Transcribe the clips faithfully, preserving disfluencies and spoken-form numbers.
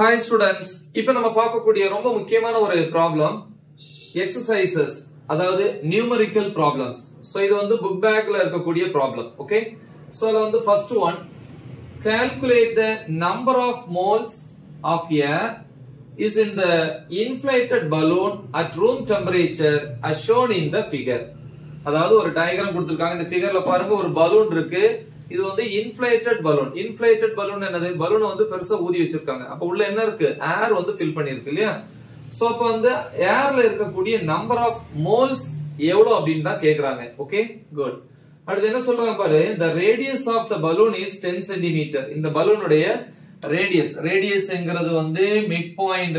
Hi students, now we will see a problem exercises, that is numerical problems. So this is the book bag problem. Okay? So the first one, calculate the number of moles of air is in the inflated balloon at room temperature as shown in the figure. That is a diagram in the figure, a balloon. This is the inflated balloon. Inflated balloon is the balloon is filled with air. Air. So, the air number of moles okay? Good. And then the radius of the balloon is ten centimeters. In the balloon radius. Radius is midpoint.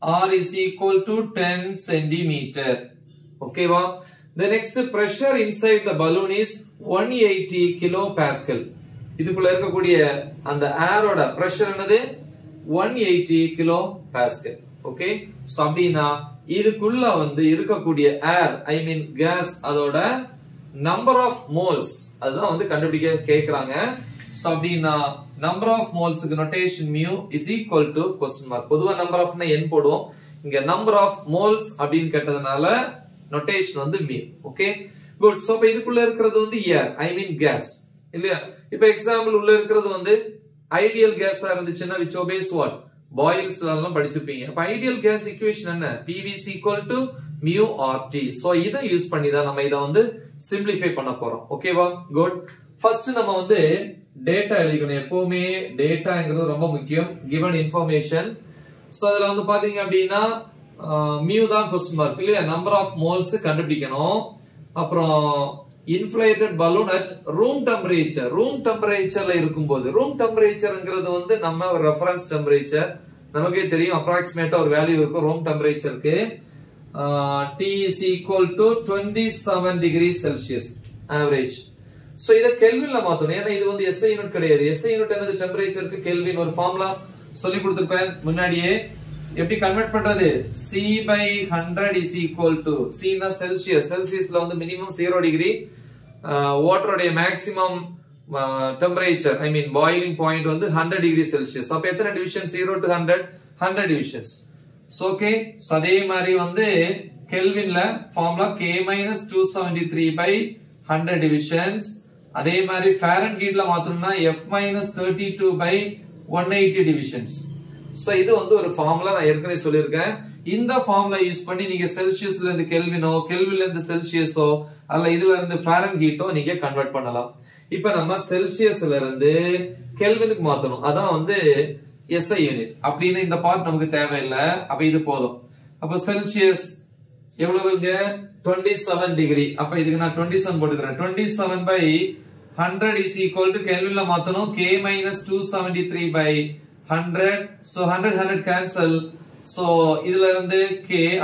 R is equal to ten centimeters. Okay, wow. The next pressure inside the balloon is one hundred eighty kilopascal. This is the air pressure is one hundred eighty kilopascal. Okay, so this is the air, I mean gas, number of moles. So number of moles notation mu is equal to question mark. Number of number of moles notation on the mu. Okay. Good. So, this is air. I mean gas. Now, example, ideal gas which obeys what? Boils. Ideal gas equation is P V is equal to mu R T. So, this is used. We will simplify. Okay. Good. First, we will data. Data is given information. So, we will Uh, mu da question mark number of moles apra, inflated balloon at room temperature room temperature la irukumbodhu room temperature engiradhu vande nama reference temperature namakku theriyum approximate or value irukum room temperature ku uh, T is equal to twenty-seven degrees Celsius average. So idha kelvin la maathonu ena idu vande S I unit kedaiyadhu S I unit enadhu temperature ku kelvin or formula solli kuduthirpen munnadiye. If you convert it, C by one hundred is equal to C na Celsius. Celsius is minimum zero degree. Uh, water maximum uh, temperature, I mean boiling point on the one hundred degrees Celsius. So, how division zero to one hundred? one hundred divisions. So, okay. So, that's why Kelvin la formula K minus two seventy-three by one hundred divisions. That's why Fahrenheit la F minus thirty-two by one hundred eighty divisions. So, this is a formula. I have told you. This formula is used Celsius and Kelvin, Kelvin and Celsius, and Fahrenheit. Now, we have Celsius and Kelvin. That is S I unit. That is the part we have to do. Celsius is twenty-seven degrees. twenty-seven by one hundred is equal to Kelvin. K minus two seventy-three by one hundred, so one hundred, one hundred cancel, so this K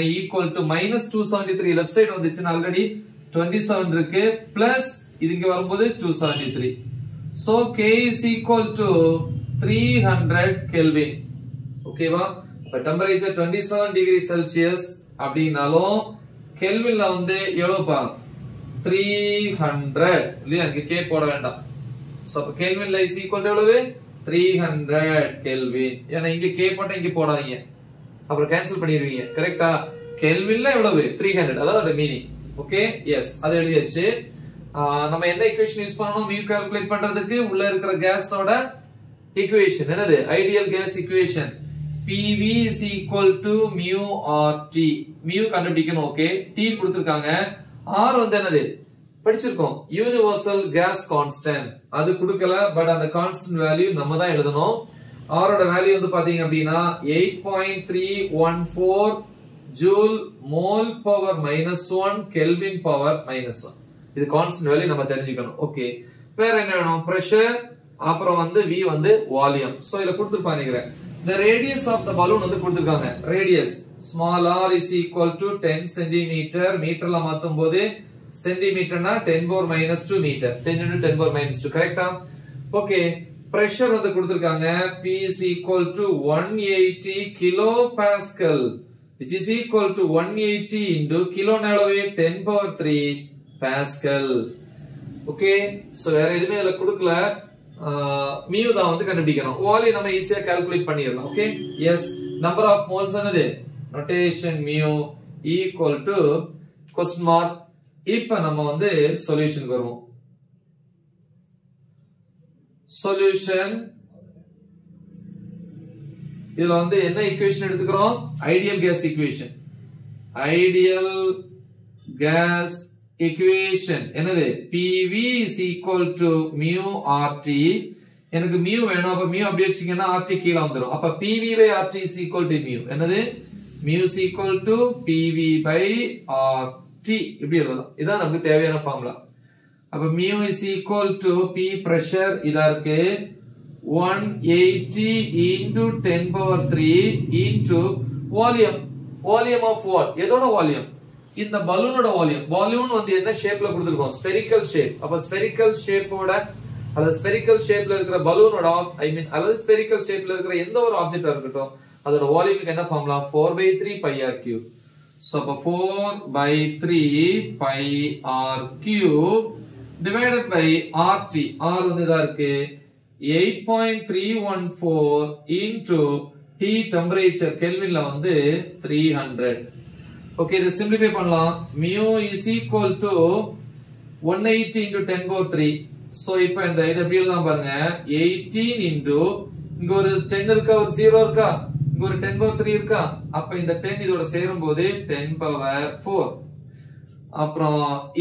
equal to minus two seventy-three, left side already twenty-seven plus two seventy-three, so K is equal to three hundred Kelvin, okay va? But temperature twenty-seven degrees Celsius, abdinalo Kelvin la vande three hundred, K poda vendam, so Kelvin la is equal to three hundred Kelvin. Yana Inge K पटे इंगे पोड़ा ही है. अपर cancel पनी रही है. Correct आ. Kelvin ला ये वाले three hundred. अदा वाले meaning. Okay? Yes. अदे वाले अच्छे. आ नम्म ऐना equation use पनो mu calculate पन्ना देखे उल्लर कर gas वाला equation है ना दे. Ideal gas equation. P V is equal to mu R T. Mu कांडे टिकन okay. T कुड़तर कांगे. R वंदे ना दे. Universal gas constant. That is kudukkala, but the constant value namadha eduthanom. R value vandu pathinga appadina eight point three one four joule mole power minus one Kelvin power minus one. This constant value nama therinjikanum. Okay. Vera enna venum pressure apra vandu V vandu volume. So idha kuduthirupanigiren. The radius of the balloon vandu kuduthirukanga. Radius small r is equal to ten centimeters. Meter la mathumbodhu centimeter na ten power minus two meter. ten into ten power minus two. Correct? Okay. Pressure on the kuduthirukanga. P is equal to one hundred eighty kilopascal. Which is equal to one hundred eighty into kilo ten power three pascal. Okay. So, where is the kudukkala? Uh, mu da vandu kandupidikkanum Wally nama easy ah calculate panniralam. Okay, yes, number of moles anadhe notation mu equal to question mark. Ipa nama vandu solution varum. Solution idhula vandu enna equation eduthukurom? Ideal gas equation. Ideal gas equation enadhe P V is equal to mu R T. enakku mu venum, appo mu appadi vechingena R T keela vandrum. Appo P V by R T is equal to mu. enadhe mu is equal to P V by R T. ipdi irudhu idha namukku thevayana formula. Appo mu is equal to P pressure idha irukku one eighty into ten power three into volume. Volume of what? Edoda volume? In the balloon oda volume. Balloon vandu enna shape la kuduthirukkom? Spherical shape. Appo spherical shape oda adha spherical shape la irukra balloon oda, I mean adha spherical shape la irukra endha or object ah irukattum adoda volume ku enna formula? four by three pi r cube. So appo four by three pi r cube divided by rt. R vandu idha irukku eight point three one four into T temperature Kelvin la vandu three hundred. Okay, this simplify pannalam. Mu is equal to one eighty into ten power three. So ipo indha idha eppadi edutha parunga, eighteen into inga oru ten iruka, oru zero iruka, inga oru ten power three iruka. Appo indha ten idoda serumbodhu ten power four appo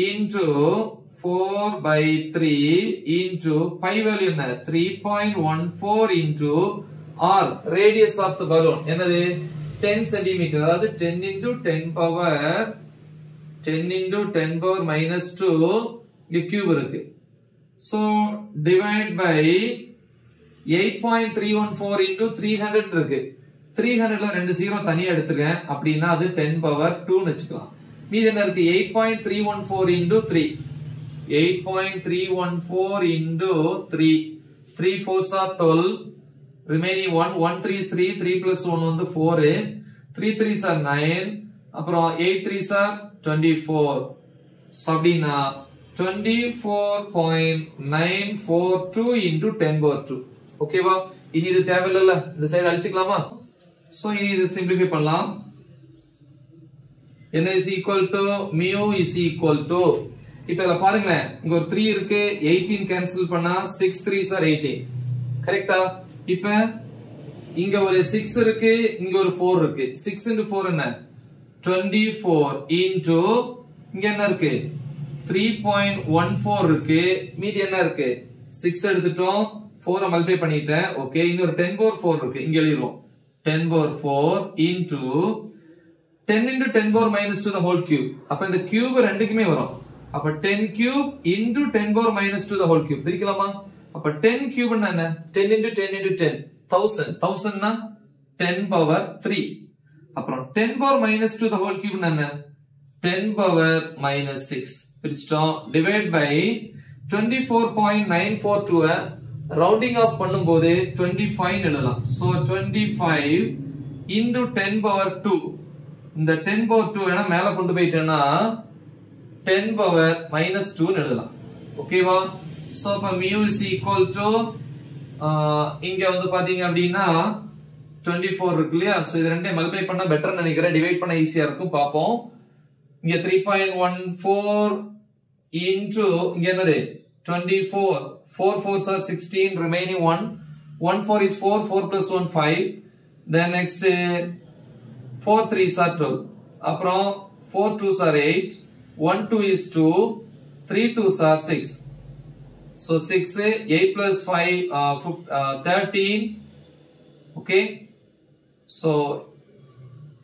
into four by three into pi value enna? three point one four into r, radius of the balloon enadhu ten centimeters. That is ten into ten power minus two the cube. So divide by eight point three one four into three hundred. three hundred la rendu zero thani eduthirken appadina adu ten power two nu vechikalam. Meedha enna irukku? eight point three one four into three. eight point three one four into three. three fours are twelve. Remaining one, one three is three, three plus one on the four, three threes are nine, eight threes are twenty-four. Sabdina twenty-four point nine four two into ten power two. Okay, wow. Ini idu thevilla this side alichikalama. So ini idu simplify pannalam. N is equal to mu is equal to ipo la paarunga inga or three irukku, eighteen cancel panna six threes are eighteen. Correct ah? இப்ப இங்க ஒரு six இருக்கு, இங்க ஒரு four இருக்கு. six into four என்ன? twenty-four into இங்க என்ன இருக்கு? three point one four இருக்கு. மீதி என்ன இருக்கு? six எடுத்துட்டோம், four மல்டிப்ளை பண்ணிட்டேன். ஓகே, இங்க ஒரு ten power four இருக்கு. இங்க எழுதிரோம் ten power four into ten into ten power minus two the whole cube. அப்ப இந்த cube ரெண்டுக்குமே வரும். அப்ப ten cube into ten power minus two the whole cube. தெரியுமா? அப்ப ten cube னா என்ன? ten into ten into ten. one thousand. one thousand னா ten power three. அப்புறம் ten power minus two the whole cube னா என்ன? ten power minus six. பிரிச்சிட்டோம். Divide by twenty-four point nine four two a rounding off பண்ணும் போது twenty-five எழுதலாம். So twenty-five into ten power two. இந்த ten power two என மேல கொண்டு போயிட்டேன்னா ten power minus two எழுதலாம். ஓகேவா? So for mu is equal to uh, inga vandu pathinga appadina twenty-four irukliya. So idu rendu multiply panna better nenikira, divide panna easy ah irukum paapom. Inga three point one four into inga enadhe twenty-four, four fours are sixteen, remaining one, one four is four, four plus one five, then next four threes are twelve, aprom four twos are eight, one two is two, three twos are six. So six, eight plus five, uh, uh, thirteen. Okay, so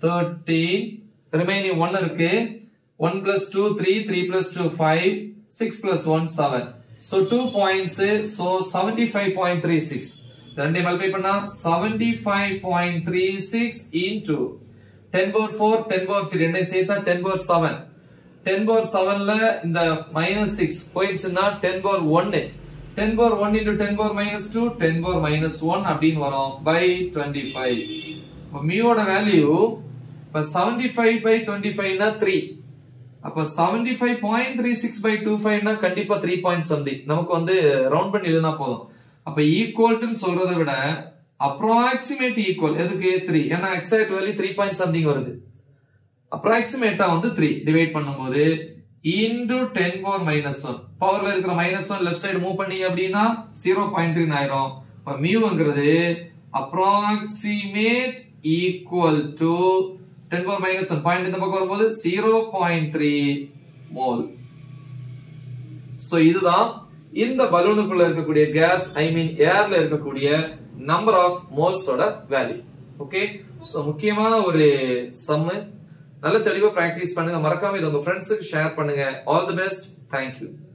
thirteen. Remaining one okay. One plus two, three. Three plus two, five. Six plus one, seven. So two points. So seventy-five point three six. Then we multiply panna seventy-five point three six into ten power four, ten power three. Then say that ten power seven. ten power seven la inda minus six போயிடுச்சுன்னா ten power one. ten power one into ten power minus two, ten power minus one அப்படினு வரும் by twenty-five. அப்ப mu ஓட value இப்ப seventy-five by twenty-five னா three. அப்ப seventy-five point three six by twenty-five னா கண்டிப்பா three point something. நமக்கு வந்து ரவுண்ட் பண்ணி எழுதினா போதும். அப்ப equal to சொல்றதை விட approximate equal எதுக்கு three ஏன்னா exact value three point something வருது approximate வந்து three divide பண்ணும்போது into ten power minus one பவர்ல இருக்கிற minus one left side move பண்ணி அப்படினா zero point three ஆயிரும் அப்ப mu ங்கிறது approximate equal to ten power minus one point இந்த பக்கம் வரும்போது zero point three mole so இதுதான் இந்த பலூனுக்குள்ள இருக்கக்கூடிய gas I mean airல இருக்கக்கூடிய number of moles ஓட value okay so முக்கியமான ஒரு sum நல்ல தெளிவா practice பண்ணுங்க மறக்காம இத உங்க friends க்கு share பண்ணுங்க all the best thank you